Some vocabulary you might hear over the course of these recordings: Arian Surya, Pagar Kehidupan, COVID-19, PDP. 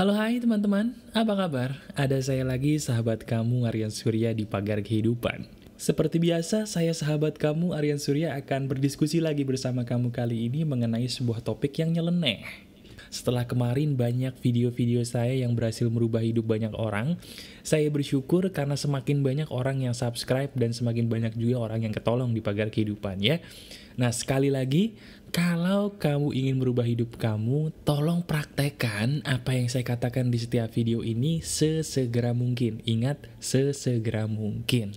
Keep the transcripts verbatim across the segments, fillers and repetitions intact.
Halo hai teman-teman, apa kabar? Ada saya lagi, sahabat kamu Arian Surya di Pagar Kehidupan. Seperti biasa, saya sahabat kamu Arian Surya akan berdiskusi lagi bersama kamu kali ini mengenai sebuah topik yang nyeleneh. Setelah kemarin banyak video-video saya yang berhasil merubah hidup banyak orang, saya bersyukur karena semakin banyak orang yang subscribe dan semakin banyak juga orang yang ketolong di Pagar Kehidupan ya. Nah, sekali lagi, kalau kamu ingin merubah hidup kamu, tolong praktekkan apa yang saya katakan di setiap video ini sesegera mungkin. Ingat, sesegera mungkin.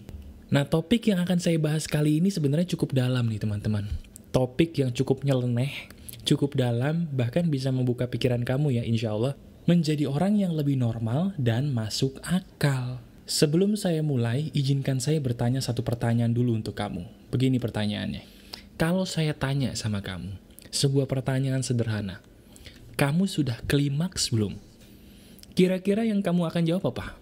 Nah, topik yang akan saya bahas kali ini sebenarnya cukup dalam nih teman-teman. Topik yang cukup nyeleneh, cukup dalam, bahkan bisa membuka pikiran kamu ya insya Allah. Menjadi orang yang lebih normal dan masuk akal. Sebelum saya mulai, izinkan saya bertanya satu pertanyaan dulu untuk kamu. Begini pertanyaannya. Kalau saya tanya sama kamu, sebuah pertanyaan sederhana. Kamu sudah klimaks belum? Kira-kira yang kamu akan jawab apa?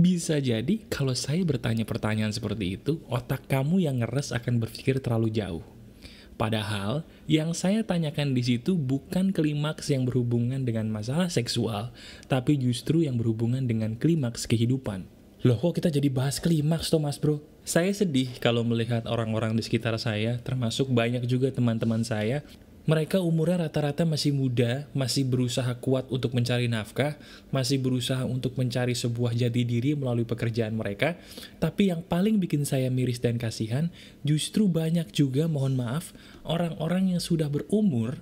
Bisa jadi kalau saya bertanya pertanyaan seperti itu, otak kamu yang ngeres akan berpikir terlalu jauh. Padahal, yang saya tanyakan di situ bukan klimaks yang berhubungan dengan masalah seksual, tapi justru yang berhubungan dengan klimaks kehidupan. Loh, kok kita jadi bahas klimaks toh mas bro? Saya sedih kalau melihat orang-orang di sekitar saya, termasuk banyak juga teman-teman saya. Mereka umurnya rata-rata masih muda, masih berusaha kuat untuk mencari nafkah, masih berusaha untuk mencari sebuah jati diri melalui pekerjaan mereka. Tapi yang paling bikin saya miris dan kasihan, justru banyak juga, mohon maaf, orang-orang yang sudah berumur,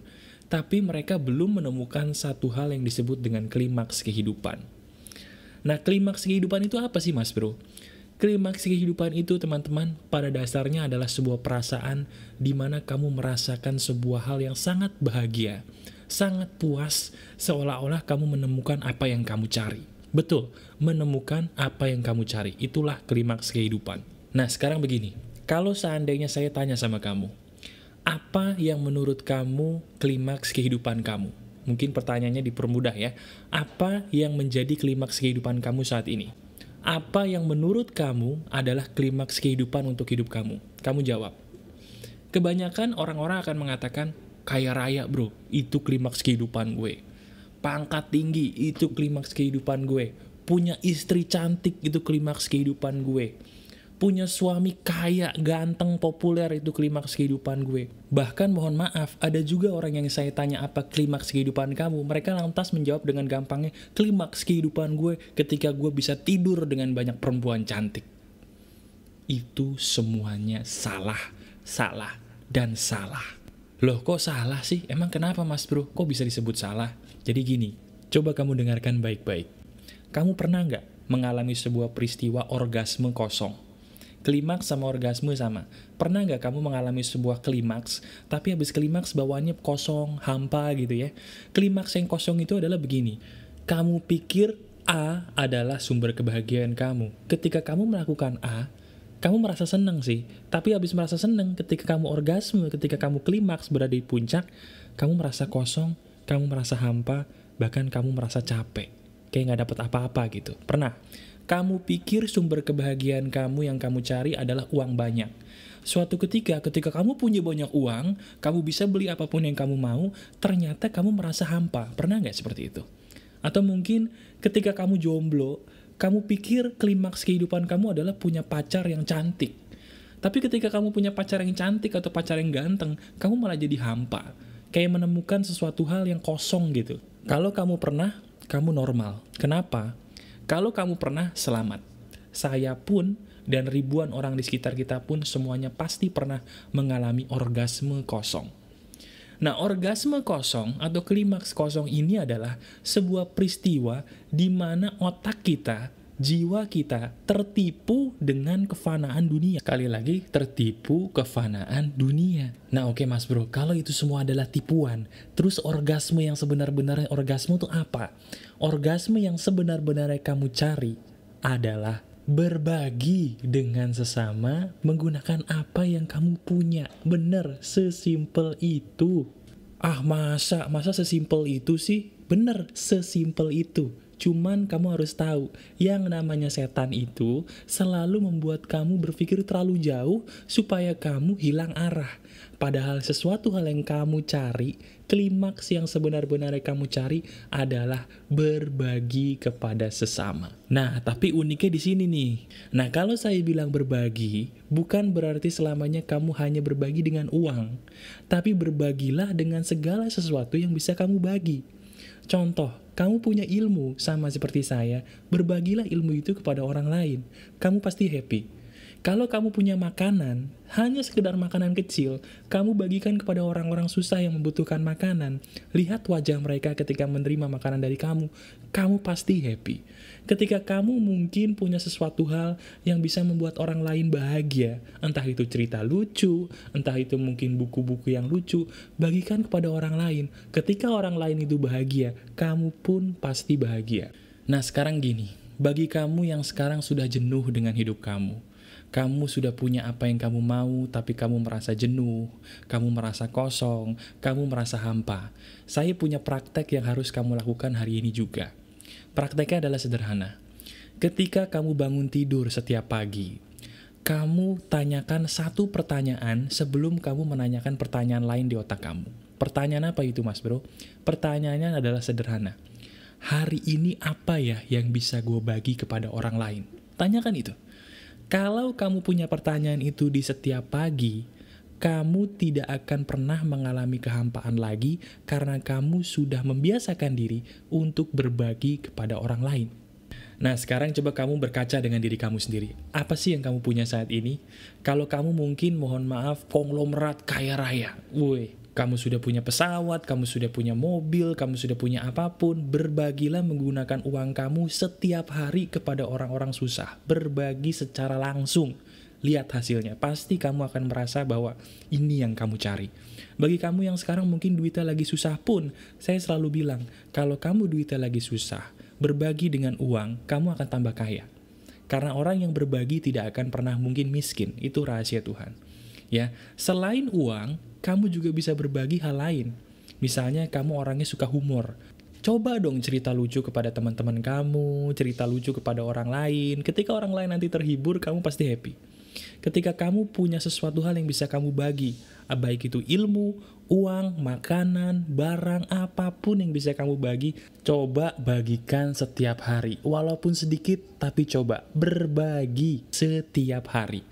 tapi mereka belum menemukan satu hal yang disebut dengan klimaks kehidupan. Nah, klimaks kehidupan itu apa sih mas bro? Klimaks kehidupan itu teman-teman, pada dasarnya adalah sebuah perasaan di mana kamu merasakan sebuah hal yang sangat bahagia, sangat puas, seolah-olah kamu menemukan apa yang kamu cari. Betul, menemukan apa yang kamu cari, itulah klimaks kehidupan. Nah sekarang begini, kalau seandainya saya tanya sama kamu, apa yang menurut kamu klimaks kehidupan kamu? Mungkin pertanyaannya dipermudah ya. Apa yang menjadi klimaks kehidupan kamu saat ini? Apa yang menurut kamu adalah klimaks kehidupan untuk hidup kamu? Kamu jawab. Kebanyakan orang-orang akan mengatakan, kaya raya bro, itu klimaks kehidupan gue. Pangkat tinggi, itu klimaks kehidupan gue. Punya istri cantik, itu klimaks kehidupan gue. Punya suami kaya, ganteng, populer, itu klimaks kehidupan gue. Bahkan mohon maaf, ada juga orang yang saya tanya apa klimaks kehidupan kamu. Mereka lantas menjawab dengan gampangnya, klimaks kehidupan gue ketika gue bisa tidur dengan banyak perempuan cantik. Itu semuanya salah, salah, dan salah. Loh kok salah sih? Emang kenapa mas bro? Kok bisa disebut salah? Jadi gini, coba kamu dengarkan baik-baik. Kamu pernah nggak mengalami sebuah peristiwa orgasme kosong? Klimaks sama orgasme sama. Pernah nggak kamu mengalami sebuah klimaks, tapi habis klimaks bawaannya kosong, hampa gitu ya? Klimaks yang kosong itu adalah begini. Kamu pikir A adalah sumber kebahagiaan kamu. Ketika kamu melakukan A, kamu merasa seneng sih. Tapi habis merasa seneng, ketika kamu orgasme, ketika kamu klimaks berada di puncak, kamu merasa kosong, kamu merasa hampa, bahkan kamu merasa capek. Kayak nggak dapat apa-apa gitu. Pernah? Kamu pikir sumber kebahagiaan kamu yang kamu cari adalah uang banyak. Suatu ketika, ketika kamu punya banyak uang, kamu bisa beli apapun yang kamu mau, ternyata kamu merasa hampa. Pernah nggak seperti itu? Atau mungkin ketika kamu jomblo, kamu pikir klimaks kehidupan kamu adalah punya pacar yang cantik. Tapi ketika kamu punya pacar yang cantik atau pacar yang ganteng, kamu malah jadi hampa. Kayak menemukan sesuatu hal yang kosong gitu. Kalau kamu pernah, kamu normal. Kenapa? Kalau kamu pernah, selamat. Saya pun dan ribuan orang di sekitar kita pun semuanya pasti pernah mengalami orgasme kosong. Nah, orgasme kosong atau klimaks kosong ini adalah sebuah peristiwa di mana otak kita, jiwa kita tertipu dengan kefanaan dunia. Sekali lagi, tertipu kefanaan dunia. Nah oke mas bro, kalau itu semua adalah tipuan, terus orgasme yang sebenar-benarnya orgasme itu apa? Orgasme yang sebenar-benarnya kamu cari adalah berbagi dengan sesama menggunakan apa yang kamu punya. Bener, sesimpel itu. Ah masa, masa sesimpel itu sih? Bener, sesimpel itu. Cuman kamu harus tahu, yang namanya setan itu selalu membuat kamu berpikir terlalu jauh supaya kamu hilang arah. Padahal sesuatu hal yang kamu cari, klimaks yang sebenar-benarnya kamu cari adalah berbagi kepada sesama. Nah, tapi uniknya di sini nih. Nah, kalau saya bilang berbagi, bukan berarti selamanya kamu hanya berbagi dengan uang, tapi berbagilah dengan segala sesuatu yang bisa kamu bagi. Contoh, kamu punya ilmu sama seperti saya, berbagilah ilmu itu kepada orang lain. Kamu pasti happy. Kalau kamu punya makanan, hanya sekedar makanan kecil, kamu bagikan kepada orang-orang susah yang membutuhkan makanan. Lihat wajah mereka ketika menerima makanan dari kamu, kamu pasti happy. Ketika kamu mungkin punya sesuatu hal yang bisa membuat orang lain bahagia, entah itu cerita lucu, entah itu mungkin buku-buku yang lucu, bagikan kepada orang lain. Ketika orang lain itu bahagia, kamu pun pasti bahagia. Nah, sekarang gini, bagi kamu yang sekarang sudah jenuh dengan hidup kamu, kamu sudah punya apa yang kamu mau, tapi kamu merasa jenuh, kamu merasa kosong, kamu merasa hampa. Saya punya praktek yang harus kamu lakukan hari ini juga. Prakteknya adalah sederhana. Ketika kamu bangun tidur setiap pagi, kamu tanyakan satu pertanyaan sebelum kamu menanyakan pertanyaan lain di otak kamu. Pertanyaan apa itu, Mas Bro? Pertanyaannya adalah sederhana. Hari ini apa ya yang bisa gue bagi kepada orang lain? Tanyakan itu. Kalau kamu punya pertanyaan itu di setiap pagi, kamu tidak akan pernah mengalami kehampaan lagi karena kamu sudah membiasakan diri untuk berbagi kepada orang lain. Nah, sekarang coba kamu berkaca dengan diri kamu sendiri. Apa sih yang kamu punya saat ini? Kalau kamu mungkin, mohon maaf, konglomerat kaya raya. Woi, kamu sudah punya pesawat, kamu sudah punya mobil, kamu sudah punya apapun. Berbagilah menggunakan uang kamu setiap hari kepada orang-orang susah. Berbagi secara langsung. Lihat hasilnya. Pasti kamu akan merasa bahwa ini yang kamu cari. Bagi kamu yang sekarang mungkin duitnya lagi susah pun, saya selalu bilang, kalau kamu duitnya lagi susah, berbagi dengan uang, kamu akan tambah kaya. Karena orang yang berbagi tidak akan pernah mungkin miskin. Itu rahasia Tuhan. Ya, selain uang, kamu juga bisa berbagi hal lain. Misalnya kamu orangnya suka humor, coba dong cerita lucu kepada teman-teman kamu, cerita lucu kepada orang lain. Ketika orang lain nanti terhibur, kamu pasti happy. Ketika kamu punya sesuatu hal yang bisa kamu bagi, baik itu ilmu, uang, makanan, barang, apapun yang bisa kamu bagi, coba bagikan setiap hari. Walaupun sedikit, tapi coba berbagi setiap hari.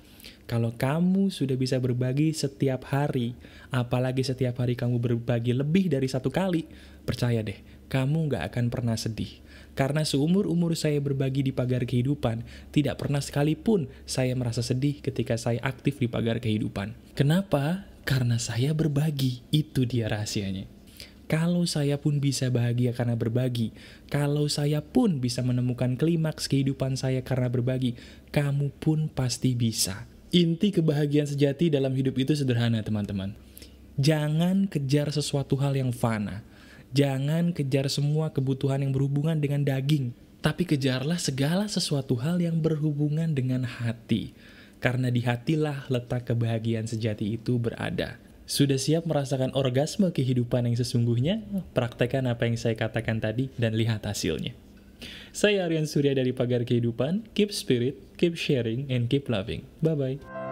Kalau kamu sudah bisa berbagi setiap hari, apalagi setiap hari kamu berbagi lebih dari satu kali, percaya deh, kamu gak akan pernah sedih. Karena seumur-umur saya berbagi di Pagar Kehidupan, tidak pernah sekalipun saya merasa sedih ketika saya aktif di Pagar Kehidupan. Kenapa? Karena saya berbagi, itu dia rahasianya. Kalau saya pun bisa bahagia karena berbagi, kalau saya pun bisa menemukan klimaks kehidupan saya karena berbagi, kamu pun pasti bisa. Inti kebahagiaan sejati dalam hidup itu sederhana, teman-teman. Jangan kejar sesuatu hal yang fana. Jangan kejar semua kebutuhan yang berhubungan dengan daging. Tapi kejarlah segala sesuatu hal yang berhubungan dengan hati. Karena di hatilah letak kebahagiaan sejati itu berada. Sudah siap merasakan orgasme kehidupan yang sesungguhnya? Praktekkan apa yang saya katakan tadi dan lihat hasilnya. Saya Arian Surya dari Pagar Kehidupan. Keep spirit, keep sharing, and keep loving. Bye-bye.